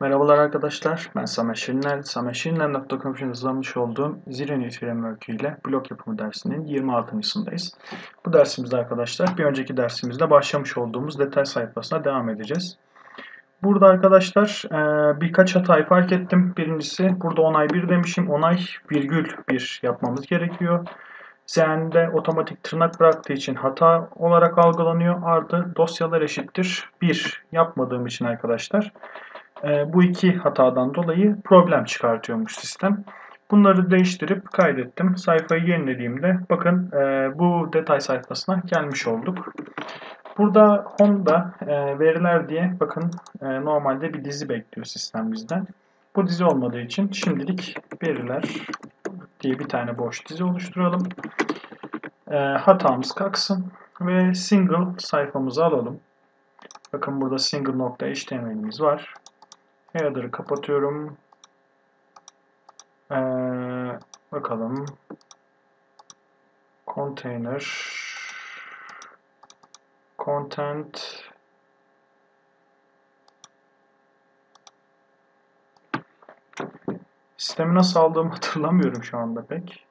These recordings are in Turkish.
Merhabalar arkadaşlar, ben Samet Şirinel. Samet Şirinel.com'un hazırlamış olduğum Zira Niyet Framework ile blok yapımı dersinin 26.sındayız. Bu dersimizde arkadaşlar bir önceki dersimizde başlamış olduğumuz detay sayfasına devam edeceğiz. Burada arkadaşlar birkaç hatayı fark ettim. Birincisi burada onay 1 demişim. Onay virgül 1 yapmamız gerekiyor. Z'de otomatik tırnak bıraktığı için hata olarak algılanıyor. Artı dosyalar eşittir 1 yapmadığım için arkadaşlar bu iki hatadan dolayı problem çıkartıyormuş sistem. Bunları değiştirip kaydettim. Sayfayı yenilediğimde bakın bu detay sayfasına gelmiş olduk. Burada home'da veriler diye bakın normalde bir dizi bekliyor sistem bizden. Bu dizi olmadığı için şimdilik veriler diye bir tane boş dizi oluşturalım. Hatamız kalksın ve single sayfamızı alalım. Bakın burada single.html'imiz var. Header'ı kapatıyorum. Bakalım. Container. Content. Sistemi nasıl aldığımı hatırlamıyorum şu anda pek.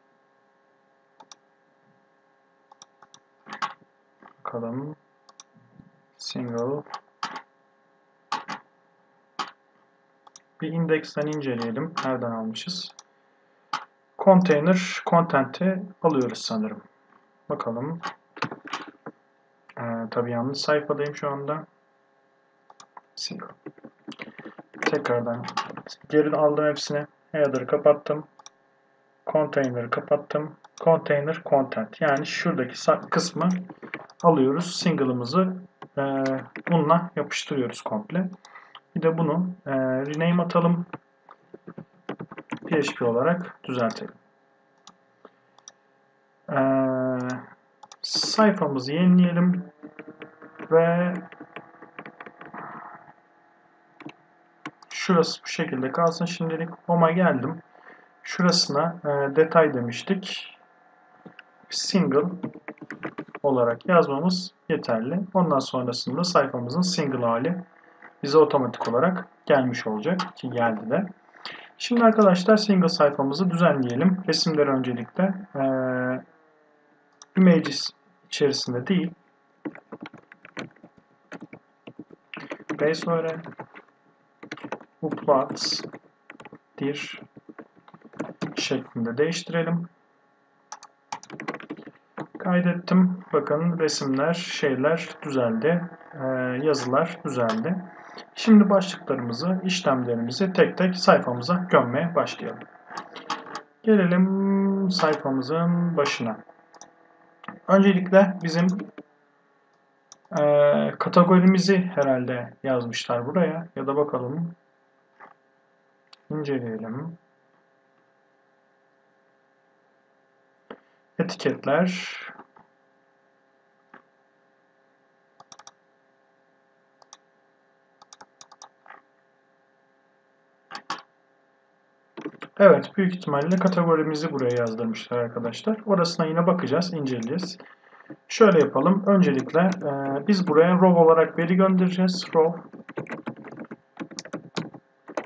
Bakalım. Single. Bir indeksten inceleyelim. Nereden almışız? Container, content'i alıyoruz sanırım. Bakalım. Tabii yanlış sayfadayım şu anda. Single. Tekrardan geri aldım hepsini. Header'ı kapattım. Container'ı kapattım. Container, content. Yani şuradaki kısmı alıyoruz. Single'ımızı bununla yapıştırıyoruz komple. Bir de bunu rename atalım. PHP olarak düzeltelim. Sayfamızı yenileyelim. Ve şurası bu şekilde kalsın. Şimdilik home'a geldim. Şurasına detay demiştik. Single olarak yazmamız yeterli. Ondan sonrasında sayfamızın single hali bize otomatik olarak gelmiş olacak ki geldi de. Şimdi arkadaşlar single sayfamızı düzenleyelim. Resimleri öncelikle images içerisinde değil. Base uploads dir şeklinde değiştirelim. Kaydettim. Bakın resimler, şeyler düzeldi. Yazılar düzeldi. Şimdi başlıklarımızı, işlemlerimizi tek tek sayfamıza gömmeye başlayalım. Gelelim sayfamızın başına. Öncelikle bizim kategorimizi herhalde yazmışlar buraya. Ya da bakalım. İnceleyelim. Etiketler. Evet, büyük ihtimalle kategorimizi buraya yazdırmışlar arkadaşlar. Orasına yine bakacağız, inceleyeceğiz. Şöyle yapalım. Öncelikle biz buraya row olarak veri göndereceğiz. Row.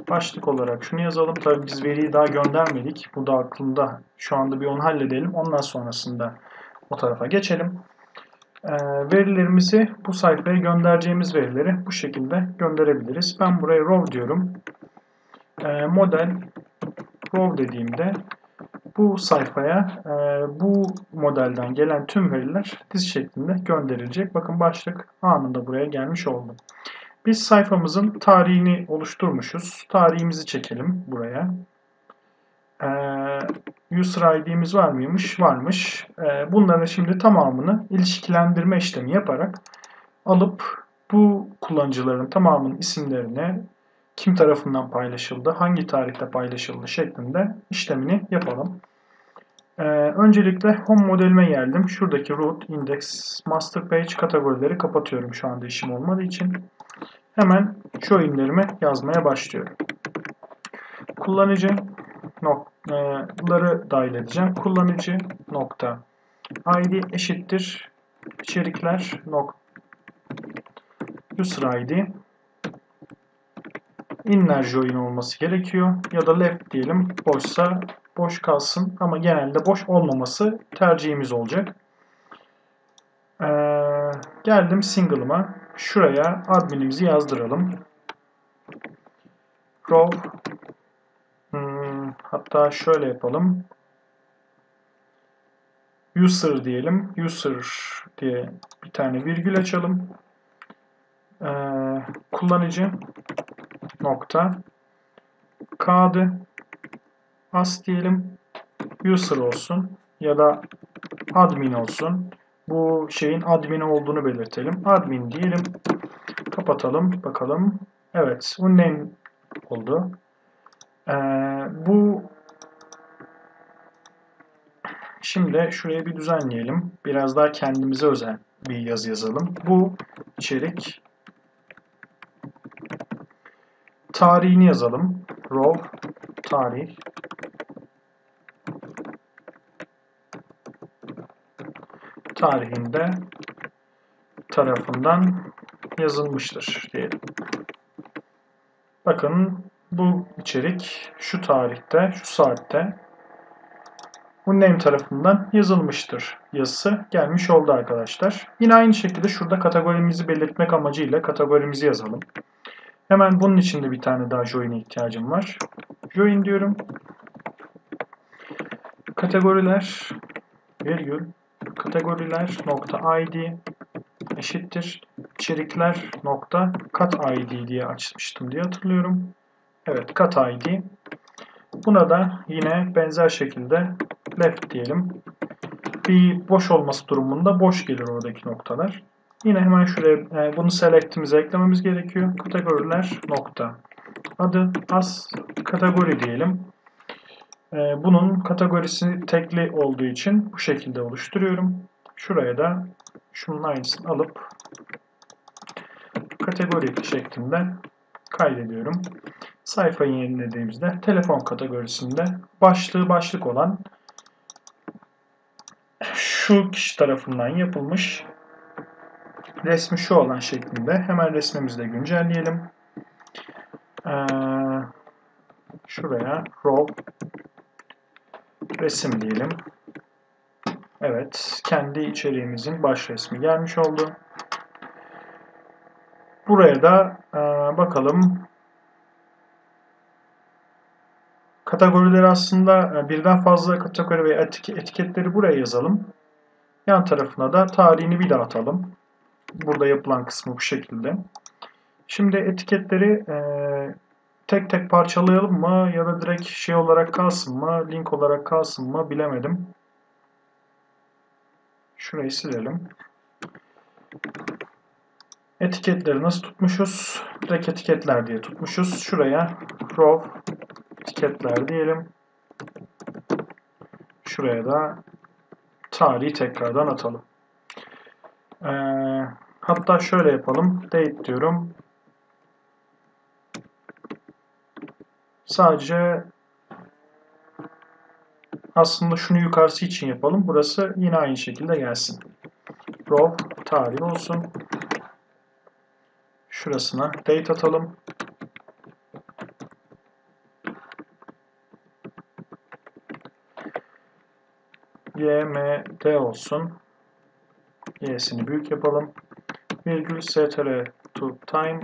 Başlık olarak şunu yazalım. Tabii biz veriyi daha göndermedik. Bu da aklımda. Şu anda bir onu halledelim. Ondan sonrasında o tarafa geçelim. Verilerimizi bu sayfaya göndereceğimiz verileri bu şekilde gönderebiliriz. Ben buraya row diyorum. Model row dediğimde bu sayfaya bu modelden gelen tüm veriler dizi şeklinde gönderilecek. Bakın başlık anında buraya gelmiş oldu. Biz sayfamızın tarihini oluşturmuşuz. Tarihimizi çekelim buraya. User ID'miz var mıymış? Varmış. Bunların şimdi tamamını ilişkilendirme işlemi yaparak alıp bu kullanıcıların tamamının isimlerini kim tarafından paylaşıldı, hangi tarihte paylaşıldı şeklinde işlemini yapalım. Öncelikle home modelime geldim. Şuradaki root, index, master page kategorileri kapatıyorum şu anda işim olmadığı için. Hemen join'lerimi yazmaya başlıyorum. Kullanıcıları dahil edeceğim. Kullanıcı nokta id eşittir içerikler nokta user id inlerci oyunu olması gerekiyor. Ya da left diyelim, boşsa boş kalsın ama genelde boş olmaması tercihimiz olacak. Geldim single'ıma. Şuraya adminimizi yazdıralım. Row, hatta şöyle yapalım. User diyelim. User diye bir tane virgül açalım. Kullanıcı nokta k'dı. As diyelim. User olsun ya da admin olsun. Bu şeyin admin olduğunu belirtelim. Admin diyelim. Kapatalım. Bakalım. Evet. Uname oldu. Bu şimdi şuraya bir düzenleyelim. Biraz daha kendimize özel bir yazı yazalım. Bu içerik tarihini yazalım. Row tarih. Tarihinde tarafından yazılmıştır diyelim. Bakın bu içerik şu tarihte, şu saatte bu name tarafından yazılmıştır yazısı gelmiş oldu arkadaşlar. Yine aynı şekilde şurada kategorimizi belirtmek amacıyla kategorimizi yazalım. Hemen bunun için de bir tane daha join'e ihtiyacım var. Join diyorum. Kategoriler virgül kategoriler.id eşittir içerikler.cat.id diye açmıştım diye hatırlıyorum. Evet, cat.id. Buna da yine benzer şekilde left diyelim. Bir boş olması durumunda boş gelir oradaki noktalar. Yine hemen şuraya bunu select'imize eklememiz gerekiyor. Kategoriler nokta adı as kategori diyelim. Bunun kategorisi tekli olduğu için bu şekilde oluşturuyorum. Şuraya da şunun aynısını alıp kategori şeklinde kaydediyorum. Sayfayı yenilediğimizde telefon kategorisinde başlığı başlık olan şu kişi tarafından yapılmış resmi şu olan şeklinde hemen resmimizi de güncelleyelim. Şuraya row resim diyelim. Evet, kendi içeriğimizin baş resmi gelmiş oldu. Buraya da bakalım. Kategorileri aslında birden fazla kategori ve etiketleri buraya yazalım. Yan tarafına da tarihini bir daha atalım. Burada yapılan kısmı bu şekilde. Şimdi etiketleri tek tek parçalayalım mı ya da direkt şey olarak kalsın mı, link olarak kalsın mı bilemedim. Şurayı silelim. Etiketleri nasıl tutmuşuz? Direkt etiketler diye tutmuşuz. Şuraya row etiketler diyelim. Şuraya da tarihi tekrardan atalım. Hatta şöyle yapalım. Date diyorum. Sadece aslında şunu yukarısı için yapalım. Burası yine aynı şekilde gelsin. Row tarih olsun. Şurasına date atalım. YMD olsun. Y'sini büyük yapalım. Virgül str to time.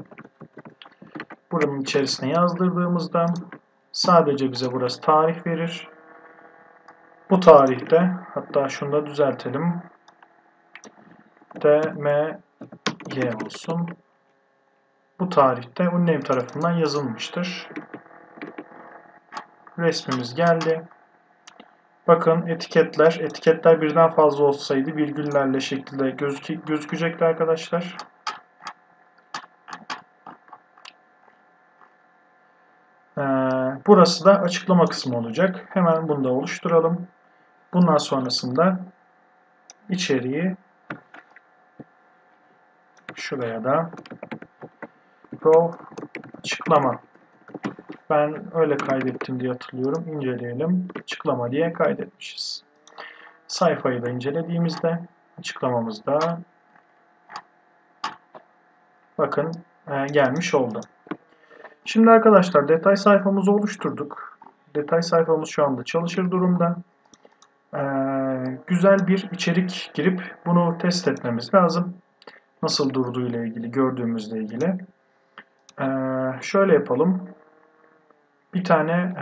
Buranın içerisine yazdırdığımızda sadece bize burası tarih verir. Bu tarihte, hatta şunu da düzeltelim. DMY olsun. Bu tarihte uname tarafından yazılmıştır. Resmimiz geldi. Bakın etiketler, birden fazla olsaydı virgüllerle şekilde gözükecekti arkadaşlar. Burası da açıklama kısmı olacak. Hemen bunu da oluşturalım. Bundan sonrasında içeriği şuraya da row açıklama. Ben öyle kaydettim diye hatırlıyorum. İnceleyelim. Açıklama diye kaydetmişiz. Sayfayı da incelediğimizde açıklamamızda bakın gelmiş oldu. Şimdi arkadaşlar detay sayfamızı oluşturduk. Detay sayfamız şu anda çalışır durumda. Güzel bir içerik girip bunu test etmemiz lazım. Nasıl durduğu ile ilgili, gördüğümüzle ilgili. Şöyle yapalım. Bir tane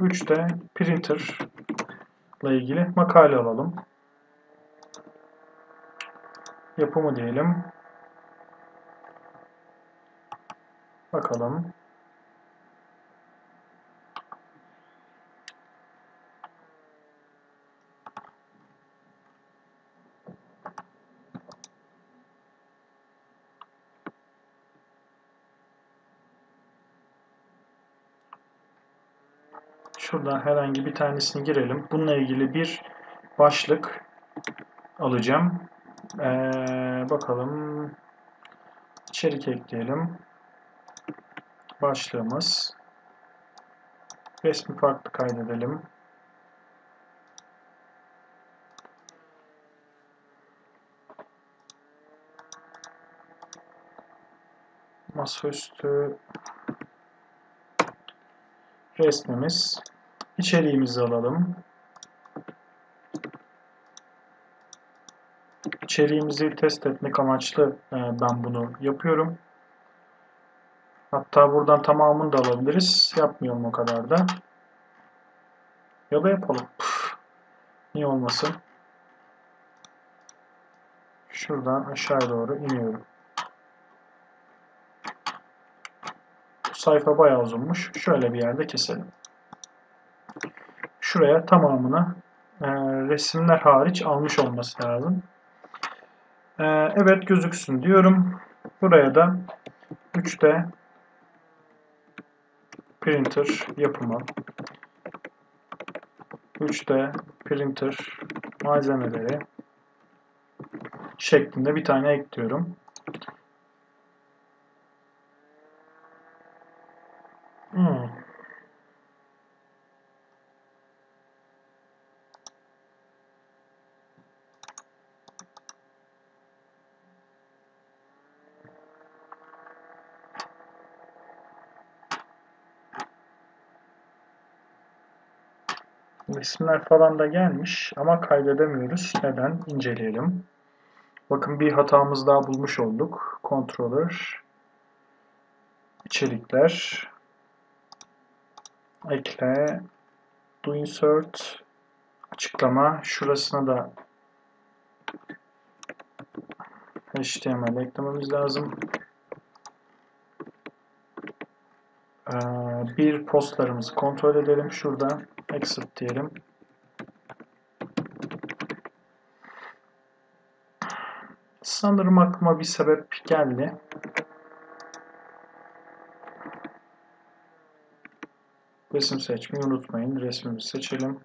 3D printer ile ilgili makale alalım. Yapımı diyelim. Bakalım. Şuradan herhangi bir tanesini girelim. Bununla ilgili bir başlık alacağım. Bakalım. İçerik ekleyelim. Başlığımız. Resmi farklı kaydedelim. Masaüstü resmimiz. İçeriğimizi alalım. İçeriğimizi test etmek amaçlı ben bunu yapıyorum. Hatta buradan tamamını da alabiliriz. Yapmıyorum o kadar da. Ya da yapalım. Niye olmasın? Şuradan aşağı doğru iniyorum. Bu sayfa bayağı uzunmuş. Şöyle bir yerde keselim. Şuraya tamamını resimler hariç almış olması lazım. Evet gözüksün diyorum. Buraya da 3D printer yapımı, 3D printer malzemeleri şeklinde bir tane ekliyorum. İsimler falan da gelmiş ama kaydedemiyoruz. Neden? İnceleyelim. Bakın bir hatamız daha bulmuş olduk. Controller, içerikler, ekle, do insert, açıklama. Şurasına da HTML eklememiz lazım. Bir postlarımızı kontrol edelim. Şurada exit diyelim. Sanırım aklıma bir sebep geldi. Resim seçmeyi unutmayın. Resmimizi seçelim.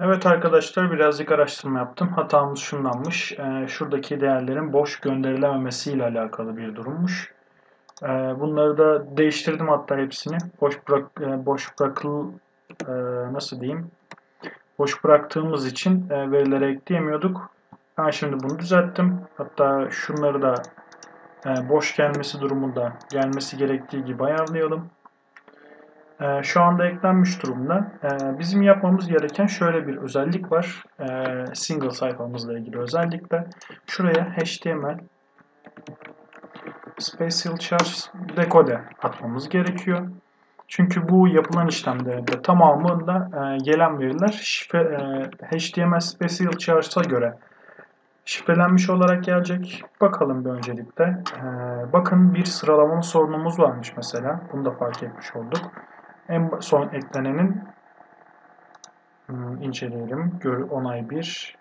Evet arkadaşlar birazcık araştırma yaptım. Hatamız şundanmış. Şuradaki değerlerin boş gönderilememesi ile alakalı bir durummuş. Bunları da değiştirdim hatta hepsini. Boş bıraktığımız için verilere ekleyemiyorduk. Ben şimdi bunu düzelttim. Hatta şunları da boş gelmesi durumunda gelmesi gerektiği gibi ayarlayalım. şu anda eklenmiş durumda. Bizim yapmamız gereken şöyle bir özellik var. Single sayfamızla ilgili özellikle. Şuraya HTML Special Charge Decode atmamız gerekiyor. Çünkü bu yapılan işlemlerde tamamında gelen veriler HTML Special Charge'a göre şifrelenmiş olarak gelecek. Bakalım bir öncelikle. Bakın bir sıralama sorunumuz varmış mesela. Bunu da fark etmiş olduk. En son eklenenin inceleyelim. Onay 1.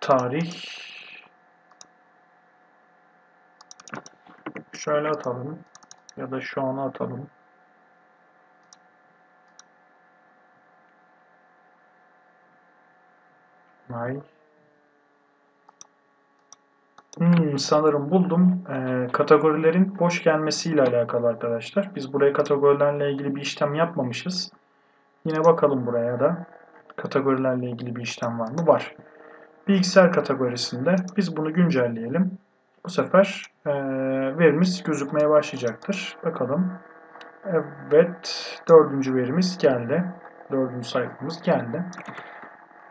Tarih. Şöyle atalım. Ya da şu an atalım. Onay. Sanırım buldum. Kategorilerin boş gelmesiyle alakalı arkadaşlar. Biz buraya kategorilerle ilgili bir işlem yapmamışız. Yine bakalım buraya da. Kategorilerle ilgili bir işlem var mı? Var. Bilgisayar kategorisinde biz bunu güncelleyelim. Bu sefer verimiz gözükmeye başlayacaktır. Bakalım. Evet. 4. verimiz geldi. 4. sayfamız geldi.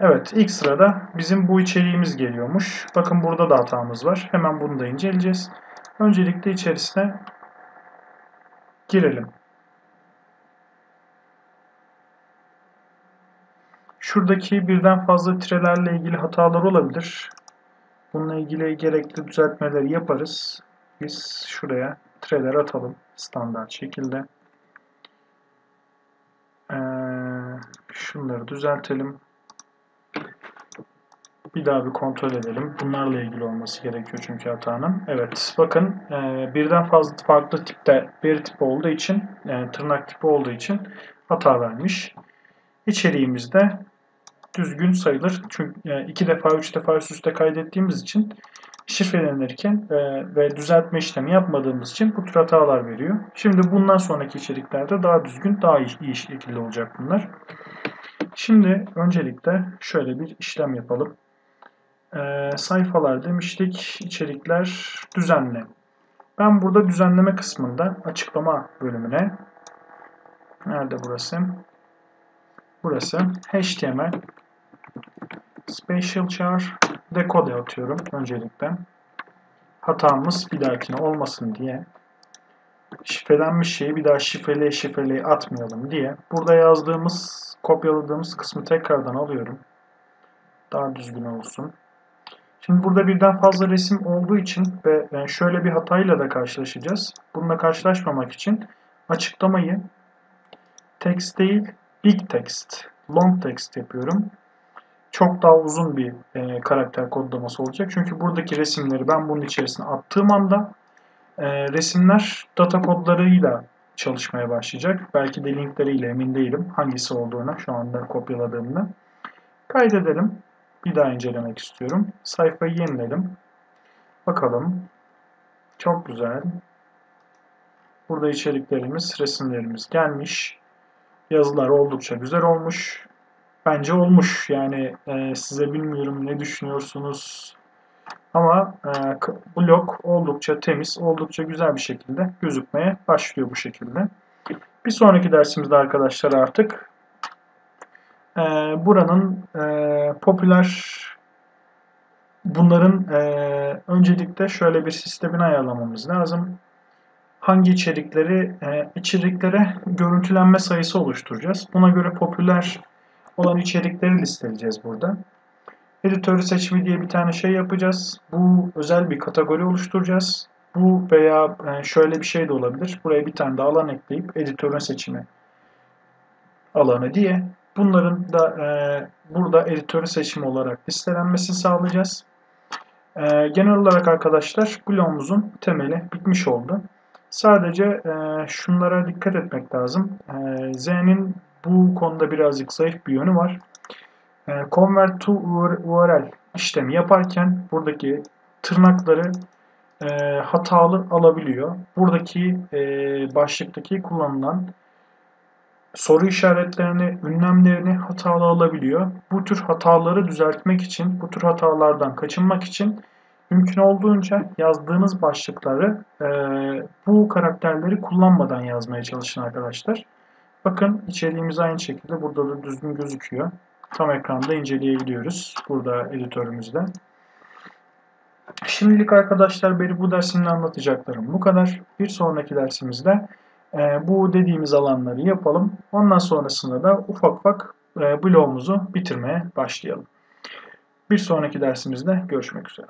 Evet, ilk sırada bizim bu içeriğimiz geliyormuş. Bakın burada da hatamız var. Hemen bunu da inceleyeceğiz. Öncelikle içerisine girelim. Şuradaki birden fazla tirelerle ilgili hatalar olabilir. Bununla ilgili gerekli düzeltmeleri yaparız. Biz şuraya tireler atalım standart şekilde. Şunları düzeltelim. Bir daha bir kontrol edelim. Bunlarla ilgili olması gerekiyor çünkü hatanın. Evet, bakın birden fazla farklı tipte veri tipi olduğu için, tırnak tipi olduğu için hata vermiş. İçeriğimizde düzgün sayılır. Çünkü 2 defa 3 defa üst üste kaydettiğimiz için şifrelenirken ve düzeltme işlemi yapmadığımız için bu tür hatalar veriyor. Şimdi bundan sonraki içeriklerde daha düzgün, daha iyi şekilde olacak bunlar. Şimdi öncelikle şöyle bir işlem yapalım. Sayfalar demiştik, içerikler, düzenle. Ben burada düzenleme kısmında açıklama bölümüne, nerede burası? Burası HTML Special Char Decode atıyorum öncelikle. Hatamız bir dahakine olmasın diye. Şifrelenmiş şeyi bir daha şifreleye atmayalım diye. Burada yazdığımız, kopyaladığımız kısmı tekrardan alıyorum. Daha düzgün olsun. Şimdi burada birden fazla resim olduğu için ve şöyle bir hatayla da karşılaşacağız. Bununla karşılaşmamak için açıklamayı text değil, big text, long text yapıyorum. Çok daha uzun bir karakter kodlaması olacak. Çünkü buradaki resimleri ben bunun içerisine attığım anda resimler data kodlarıyla çalışmaya başlayacak. Belki de linkleriyle, emin değilim hangisi olduğuna şu anda kopyaladığımda. Kaydedelim. Bir daha incelemek istiyorum. Sayfayı yeniledim. Bakalım. Çok güzel. Burada içeriklerimiz, resimlerimiz gelmiş. Yazılar oldukça güzel olmuş. Bence olmuş. Yani size bilmiyorum ne düşünüyorsunuz. Ama blok oldukça temiz, oldukça güzel bir şekilde gözükmeye başlıyor bu şekilde. Bir sonraki dersimizde arkadaşlar artık buranın popüler, bunların öncelikle şöyle bir sistemini ayarlamamız lazım. Hangi içerikleri, içeriklere görüntülenme sayısı oluşturacağız. Buna göre popüler olan içerikleri listeleyeceğiz burada. Editörü seçimi diye bir tane şey yapacağız. Bu özel bir kategori oluşturacağız. Bu veya şöyle bir şey de olabilir. Buraya bir tane de alan ekleyip editörün seçimi alanı diye. Bunların da burada editörü seçimi olarak listelenmesini sağlayacağız. Genel olarak arkadaşlar bloğumuzun temeli bitmiş oldu. Sadece şunlara dikkat etmek lazım. Z'nin bu konuda birazcık zayıf bir yönü var. Convert to URL işlemi yaparken buradaki tırnakları hatalı alabiliyor. Buradaki başlıktaki kullanılan soru işaretlerini, ünlemlerini hatalı alabiliyor. Bu tür hataları düzeltmek için, bu tür hatalardan kaçınmak için Mümkün olduğunca yazdığınız başlıkları bu karakterleri kullanmadan yazmaya çalışın arkadaşlar. Bakın içeriğimiz aynı şekilde burada da düzgün gözüküyor. Tam ekranda inceleyebiliyoruz burada editörümüzden. Şimdilik arkadaşlar benim bu dersimde anlatacaklarım bu kadar. Bir sonraki dersimizde bu dediğimiz alanları yapalım. Ondan sonrasında da ufak ufak bloğumuzu bitirmeye başlayalım. Bir sonraki dersimizde görüşmek üzere.